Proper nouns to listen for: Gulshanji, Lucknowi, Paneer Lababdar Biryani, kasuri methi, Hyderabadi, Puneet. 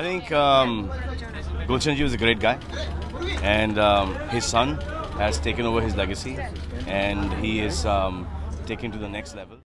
I think Gulshanji was a great guy, and his son has taken over his legacy, and he is taken to the next level.